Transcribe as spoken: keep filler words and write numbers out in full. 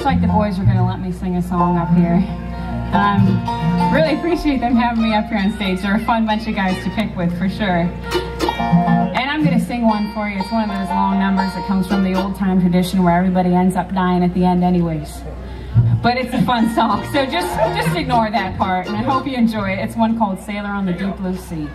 looks like the boys are going to let me sing a song up here. Um, really appreciate them having me up here on stage. They're a fun bunch of guys to pick with for sure. And I'm going to sing one for you. It's one of those long numbers that comes from the old time tradition where everybody ends up dying at the end anyways. But it's a fun song, so just, just ignore that part, and I hope you enjoy it. It's one called Sailor on the Deep Blue Sea.